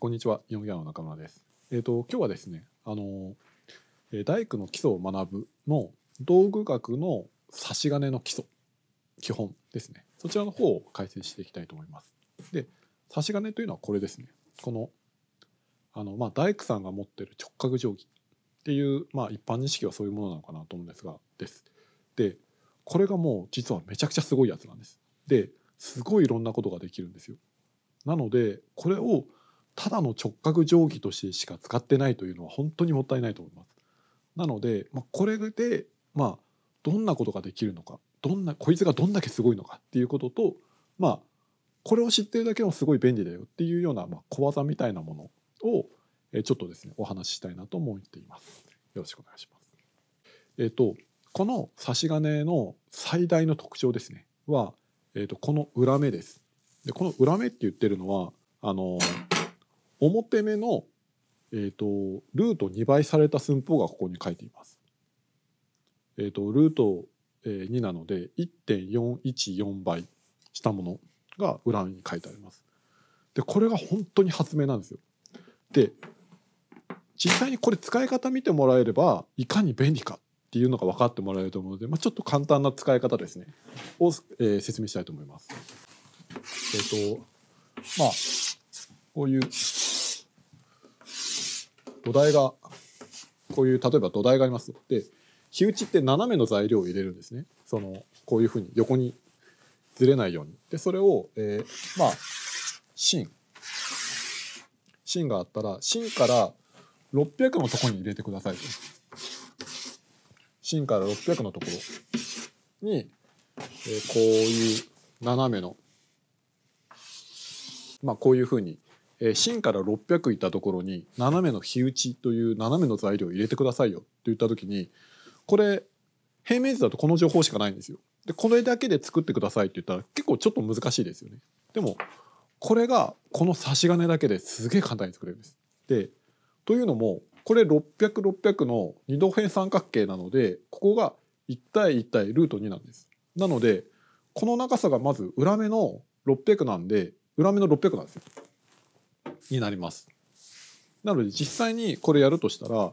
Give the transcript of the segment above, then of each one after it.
こんにちは、4ギャンの中村です。今日はですね、大工の基礎を学ぶの道具学の差し金の基礎、基本ですね。そちらの方を解説していきたいと思います。で、差し金というのはこれですね。この、大工さんが持っている直角定規っていう、一般認識はそういうものなのかなと思うんですが、で、これがもう実はめちゃくちゃすごいやつなんです。で、すごいいろんなことができるんですよ。なので、これをただの直角定規としてしか使ってないというのは本当にもったいないと思います。なので、これで、どんなことができるのか、こいつがどんだけすごいのかっていうことと、これを知ってるだけでもすごい便利だよっていうような、小技みたいなものをちょっとですね、お話ししたいなと思っています。よろしくお願いします。この差し金の最大の特徴ですねは、この裏目です。で、この裏目って言ってるのは表目の、ルート2倍された寸法がここに書いています。ルート2なので 1.414 倍したものが裏目に書いてあります。で、これが本当に発明なんですよ。で、実際にこれ使い方見てもらえればいかに便利かっていうのが分かってもらえると思うので、ちょっと簡単な使い方ですねを、説明したいと思います。こういう土台が例えば土台があります。で、火打ちって斜めの材料を入れるんですね。こういうふうに横にずれないように。で、それを、芯があったら芯から600のところに入れてくださいと。芯から600のところに、こういう斜めのこういうふうに。芯から600いったところに斜めの火打ちという斜めの材料を入れてくださいよと言った時に、これ平面図だとこの情報しかないんですよ。で、これだけで作ってくださいって言ったら結構ちょっと難しいですよね。でもこれがこの差し金だけですげえ簡単に作れるんです。で、というのもこれ600、600の2度辺三角形なので、ここが1対1対ルート2なんです。なのでこの長さがまず裏目の600なんで裏目の600なんですよ。になります。なので実際にこれやるとしたら、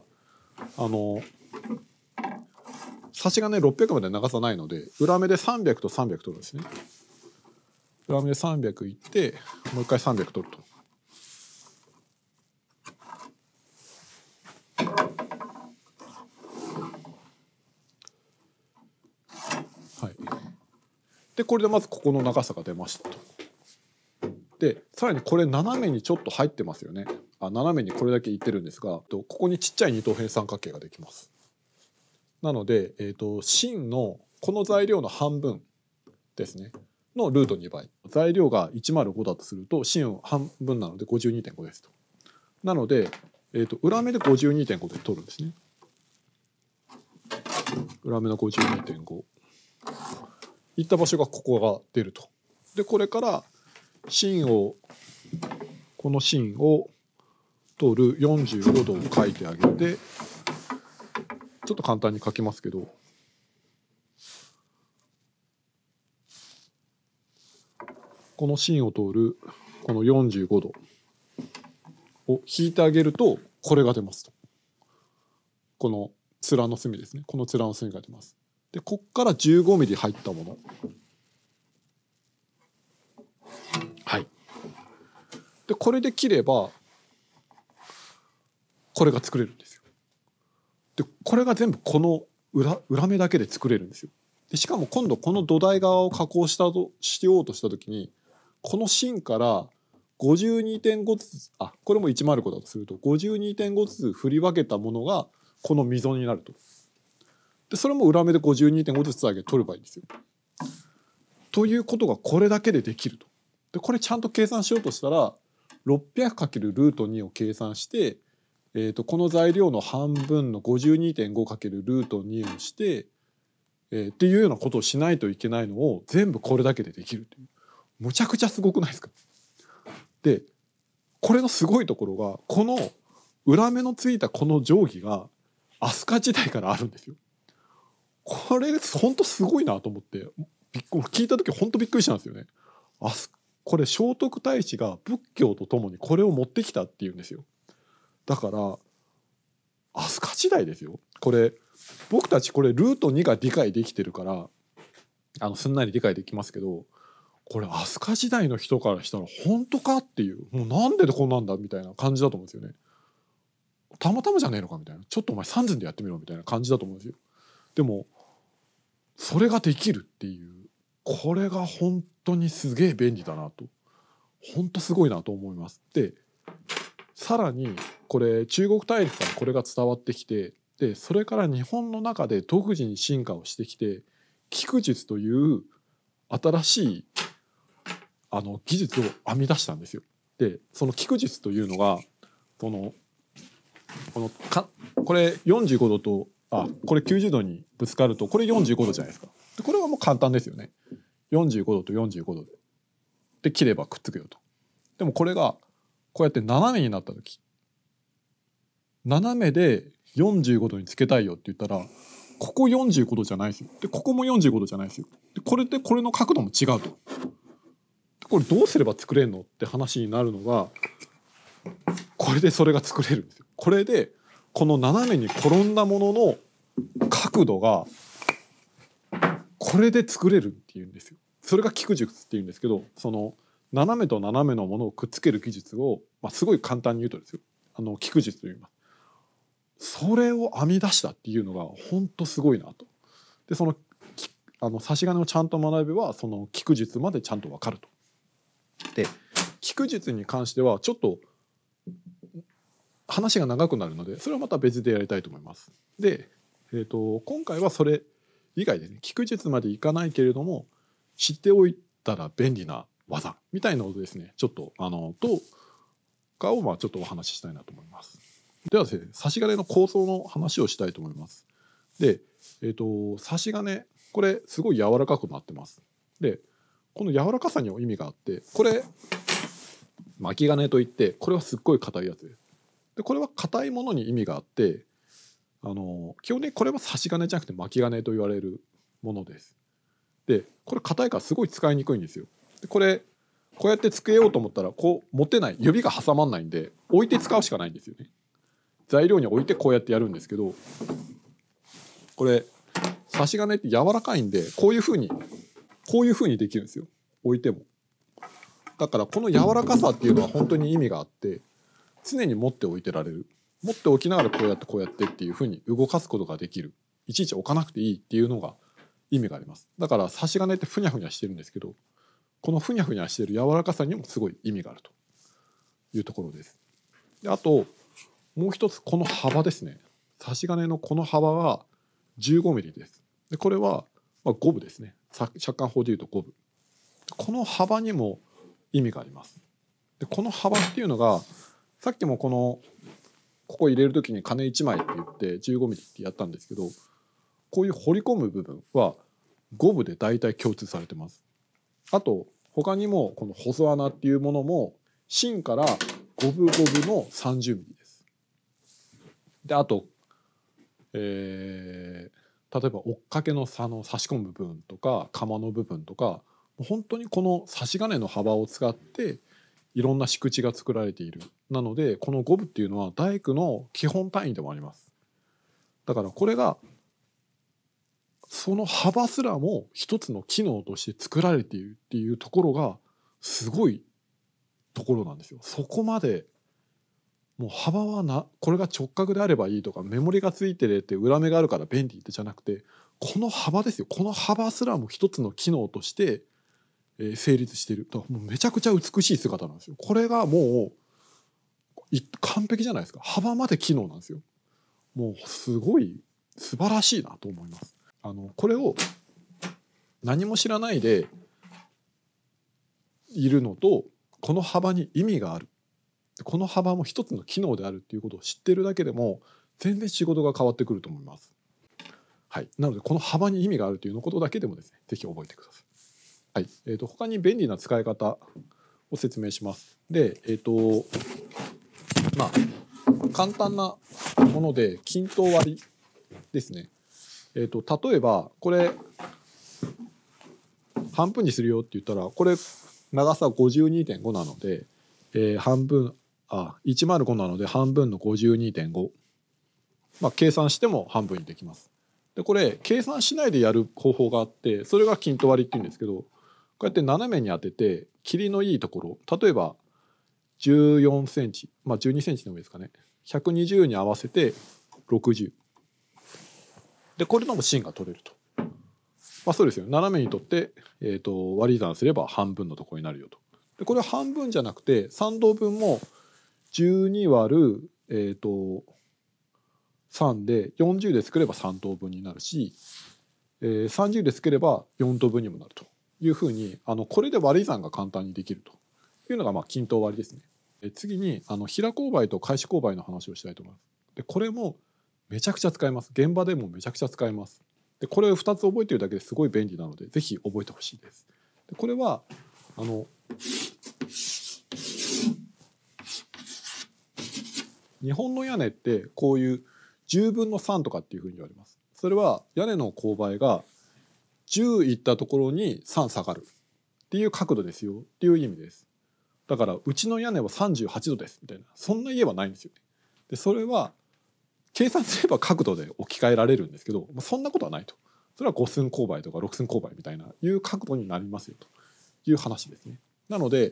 差し金600まで長さないので裏目で300と300取るんですね。裏目で300いってもう一回300取ると。はい。で、これでまずここの長さが出ましたと。で、さらにこれ斜めにちょっと入ってますよね。斜めにこれだけいってるんですが、ここにちっちゃい二等辺三角形ができます。なので、芯のこの材料の半分ですねのルート2倍。材料が105だとすると芯を半分なので 52.5 ですと。なので、裏目で 52.5 で取るんですね。裏目の 52.5 いった場所がここが出ると。で、これから芯をこの芯を通る45度を書いてあげて、ちょっと簡単に書きますけど、この芯を通るこの45度を引いてあげるとこれが出ますと。この面の隅ですね。この面の隅が出ます。で、こっから15ミリ入ったもの、で、これで切ればこれが作れるんですよ。で、これが全部この裏目だけで作れるんですよ。で、しかも今度この土台側を加工しようとした時に、この芯から52.5ずつ、これも105だとすると 52.5 ずつ振り分けたものがこの溝になると。で、それも裏目で 52.5 ずつだけ取ればいいんですよ。ということがこれだけでできると。で、これちゃんと計算しようとしたら600× ルート2を計算して、この材料の半分の 52.5× ルート2をして、っていうようなことをしないといけないのを全部これだけでできるという、むちゃくちゃすごくないですか。で、これのすごいところが、この裏目のついたこの定規が飛鳥時代からあるんですよ。これほんとすごいなと思って、聞いた時ほんとびっくりしたんですよね。これ聖徳太子が仏教とともにこれを持ってきたっていうんですよ。だから飛鳥時代ですよ。これ僕たちこれルート2が理解できてるからすんなり理解できますけど、これ飛鳥時代の人からしたら本当かっていう、もうなんでこんなんだみたいな感じだと思うんですよね。たまたまじゃねえのかみたいな、ちょっとお前三寸でやってみろみたいな感じだと思うんですよ。でもそれができるっていう、これが本当にすげえ便利だなと、本当すごいなと思います。でさらにこれ中国大陸からこれが伝わってきて、でそれから日本の中で独自に進化をしてきて、菊術という新しい技術を編み出したんですよ。でその菊術というのがこれ45度とこれ90度にぶつかるとこれ45度じゃないですか。でこれはもう簡単ですよね。45度と45度で切ればくっつくよと。でもこれがこうやって斜めになった時、斜めで45度につけたいよって言ったら、ここ45度じゃないですよ。でここも45度じゃないですよ。でこれでこれの角度も違うと。これどうすれば作れるのって話になるのが、これでそれが作れるんですよ。これでこの斜めに転んだものの角度がこれで作れるっていうんですよ。それが菊術っていうんですけど、その斜めと斜めのものをくっつける技術を、すごい簡単に言うとですよ、菊術と言います。それを編み出したっていうのが本当すごいなと。でその差し金をちゃんと学べばその菊術までちゃんと分かると。で菊術に関してはちょっと話が長くなるので、それはまた別でやりたいと思います。で、今回はそれ以外でね、菊術までいかないけれども知っておいたら便利な技みたいなことですね、ちょっとをちょっとお話ししたいなと思います。ではですね、差し金の構造の話をしたいと思います。で、差し金これすごい柔らかくなってます。でこの柔らかさにも意味があって、これ巻き金といって、これはすっごい硬いやつです。でこれは硬いものに意味があって、基本的にこれは差し金じゃなくて巻き金と言われるものです。でこれ硬いからすごい使いにくいんですよ。でこれこうやってつけようと思ったらこう持てない、指が挟まんないんで置いて使うしかないんですよね。材料に置いてこうやってやるんですけど、これ差し金って柔らかいんでこういうふうにできるんですよ、置いても。だからこの柔らかさっていうのは本当に意味があって、常に持っておいてられる、持っておきながらこうやってっていうふうに動かすことができる、いちいち置かなくていいっていうのが意味があります。だから差し金ってふにゃふにゃしてるんですけど、このふにゃふにゃしてる柔らかさにもすごい意味があるというところです。であともう一つ、この幅ですね。差し金のこの幅は15ミリです。でこれは5分ですね、尺貫法でいうと5分。この幅にも意味があります。でこの幅っていうのが、さっきもここ入れる時に金1枚って言って15ミリってやったんですけど、こういう彫り込む部分は5分で大体共通されてます。あと他にもこの細穴っていうものも芯から5分5分の30ミリです。であと、例えば追っかけの差の差し込む部分とか釜の部分とか、本当にこの差し金の幅を使っていろんな敷地が作られている。なのでこの5分っていうのは大工の基本単位でもあります。だからこれがその幅すらも一つの機能として作られているっていうところがすごいところなんですよ。そこまでもう幅はこれが直角であればいいとか、目盛りがついてれって裏目があるから便利ってじゃなくて、この幅ですよ。この幅すらも一つの機能として成立している。だからもうめちゃくちゃ美しい姿なんですよ。これがもう完璧じゃないですか。幅まで機能なんですよ。もうすごい素晴らしいなと思います。これを何も知らないでいるのと、この幅に意味がある、この幅も一つの機能であるっていうことを知ってるだけでも全然仕事が変わってくると思います。はい、なのでこの幅に意味があるというのことだけでもですね、是非覚えてください。はい、他に便利な使い方を説明します。で、簡単なもので均等割りですね。例えばこれ半分にするよって言ったら、これ長さは 52.5 なので、半分105なので半分の 52.5、計算しても半分にできます。でこれ計算しないでやる方法があって、それが均等割りっていうんですけど、こうやって斜めに当てて切りのいいところ、例えば14センチ、12センチでもいいですかね、120に合わせて60で、これでも芯が取れると。そうですよ、斜めにとって、割り算すれば半分のところになるよと。でこれは半分じゃなくて3等分も12割る、3で40で作れば3等分になるし、30で作れば4等分にもなるというふうに、これで割り算が簡単にできるというのが均等割りですね。次に平勾配と返し勾配の話をしたいと思います。でこれもめちゃくちゃ使えます。現場でもめちゃくちゃ使えます。でこれを2つ覚えているだけですごい便利なので、ぜひ覚えてほしいです。でこれは日本の屋根ってこういう10分の3とかっていうふうに言われます。それは屋根の勾配が10いったところに3下がるっていう角度ですよっていう意味です。だからうちの屋根は38度ですみたいな、そんな家はないんですよね。でそれは計算すれば角度で置き換えられるんですけど、そんなことはないと。それは5寸勾配とか6寸勾配みたいないう角度になりますよという話ですね。なので、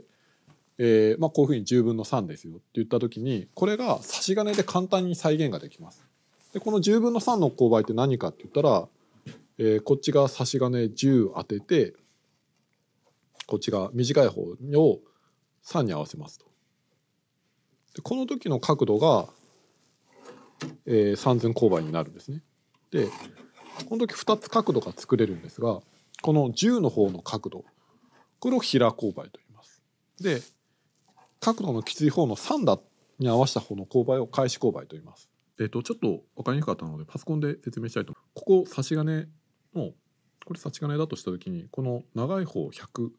こういうふうに10分の3ですよって言った時に、これが差し金で簡単に再現ができます。でこの10分の3の勾配って何かって言ったら、こっちが差し金10当てて、こっちが短い方を3に合わせますと。でこの時の角度が3寸勾配になるんですね。でこの時2つ角度が作れるんですが、この10の方の角度、これを平勾配と言います。で角度のきつい方の3に合わせた方の勾配を返し勾配と言います。ちょっと分かりにくかったのでパソコンで説明したいと思います。ここ差し金の、これ差し金だとした時に、この長い方を100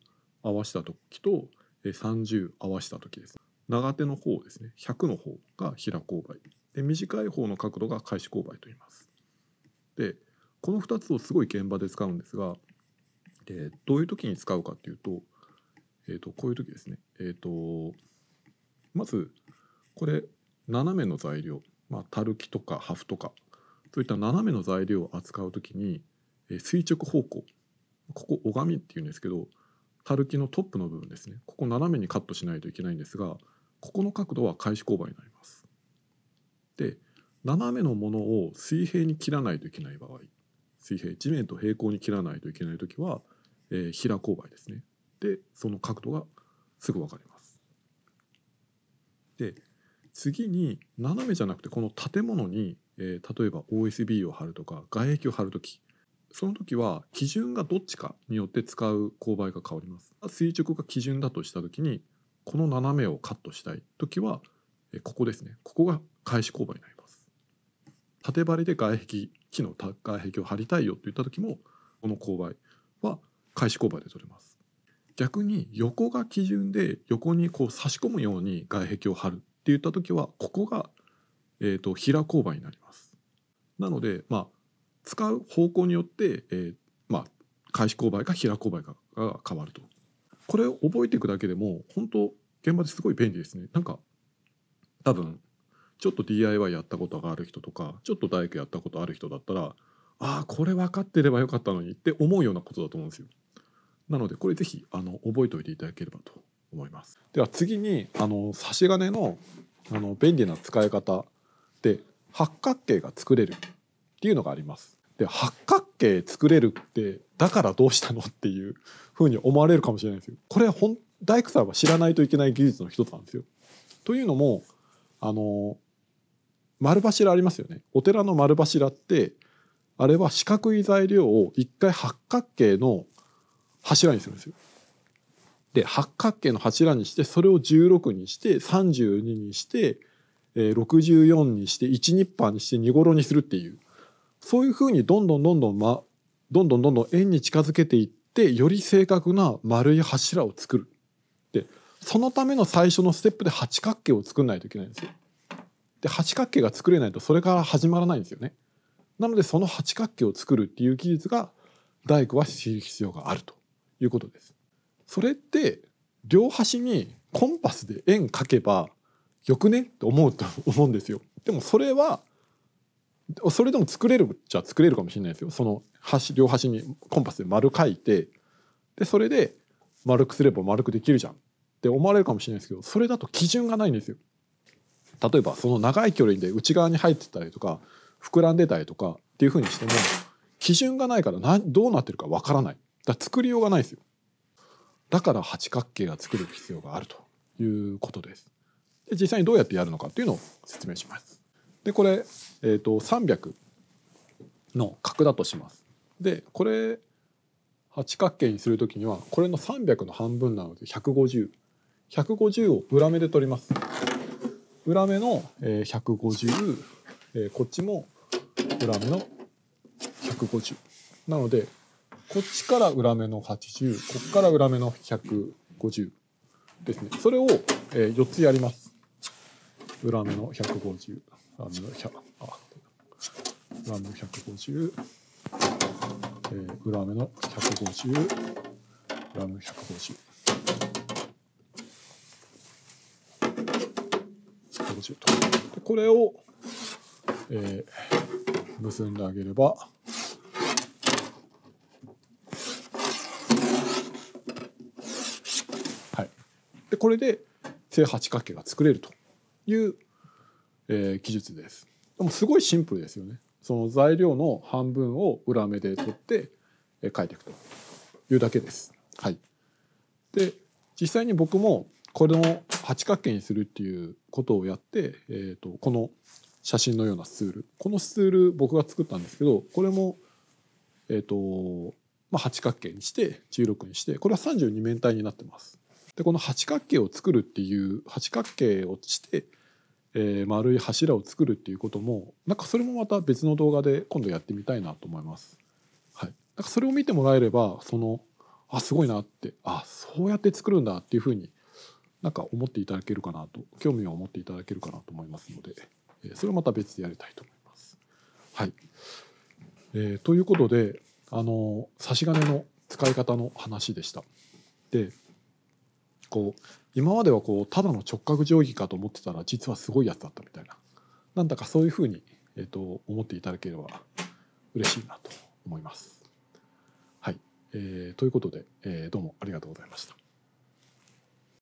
合わせた時と30合わせた時です。長手の方ですね、100の方が平勾配で、短い方の角度が返し勾配と言います。でこの2つをすごい現場で使うんですが、どういう時に使うかっていうと、こういう時ですね。まずこれ斜めの材料、たるきとか破風とかそういった斜めの材料を扱う時に、垂直方向、ここ拝みっていうんですけど、たるきのトップの部分ですね、ここ斜めにカットしないといけないんですが、ここの角度は返し勾配になります。で斜めのものを水平に切らないといけない場合、水平、地面と平行に切らないといけない時は、平勾配ですね。でその角度がすぐ分かります。で次に斜めじゃなくて、この建物に、例えば OSB を貼るとか外壁を貼る時、その時は基準がどっちかによって使う勾配が変わります。垂直が基準だとした時に、この斜めをカットしたい時は、ここですね、ここが返し勾配になります。縦張りで外壁、木の外壁を張りたいよといった時も、この勾配は返し勾配で取れます。逆に横が基準で、横にこう差し込むように外壁を張るっていった時は、ここが、平勾配になります。なので、使う方向によって、返し勾配か平勾配かが変わると。これを覚えていくだけでも本当現場ですごい便利ですね。多分ちょっと DIY やったことがある人とか、ちょっと大工やったことある人だったら、これ分かってればよかったのにって思うようなことだと思うんですよ。なのでこれぜひ覚えておいていただければと思います。では次に差し金の便利な使い方で、八角形が作れるっていうのがあります。で八角形作れるって、だからどうしたのっていうふうに思われるかもしれないんですよ。これ大工さんは知らないといけない技術の一つなんですよ。というのも丸柱ありますよね。お寺の丸柱って、あれは四角い材料を一回八角形の柱にするんですよ。で八角形の柱にして、それを16にして32にして64にして1ニッパーにして2頃にするっていう、そういうふうにどんどん円に近づけていって、より正確な丸い柱を作る。でそのための最初のステップで八角形を作んないといけないんですよ。で八角形が作れないとそれから始まらないんですよね。なのでその八角形を作るっていう技術が大工は知る必要があるということです。それって両端にコンパスで円描けばよくねって思うんですよ。でもそれはそれでも作れるじゃ作れるかもしれないですよ。その両端にコンパスで丸描いて、でそれで丸くすれば丸くできるじゃんって思われるかもしれないですけど、それだと基準がないんですよ。例えばその長い距離で内側に入ってたりとか膨らんでたりとかっていう風にしても基準がないからどうなってるかわからない。だから作りようがないですよ。だから八角形が作る必要があるということです。で実際にどうやってやるのかっていうのを説明します。でこれ、300の角だとします。でこれ八角形にするときにはこれの300の半分なので150。150を裏目で取ります。裏目の150、こっちも裏目の150なので、こっちから裏目の80、こっから裏目の150ですね。それを4つやります。裏目の150、裏目の150、裏目の150、裏目の150、150と。でこれを結んであげれば、でこれで正八角形が作れるという、技術です。でもすごいシンプルですよね。その材料の半分を裏目で取って、描いていくというだけです、はい、で実際に僕もこれの八角形にするっていうことをやって、この写真のようなスツール、このスツール僕が作ったんですけど、これも八角形にして16にして、これは32面体になってます。でこの八角形を作るっていう八角形をして、丸い柱を作るっていうことも、なんかそれもまた別の動画で今度やってみたいなと思います。はい、なんかそれを見てもらえれば、そのすごいなって、そうやって作るんだっていうふうになんか思っていただけるかなと、興味を持っていただけるかなと思いますので、それをまた別でやりたいと思います。はい、ということで差し金の使い方の話でした。で今まではただの直角定規かと思ってたら実はすごいやつだったみたいな、なんだかそういうふうに、思っていただければ嬉しいなと思います。はい、ということで、どうもありがとうございました。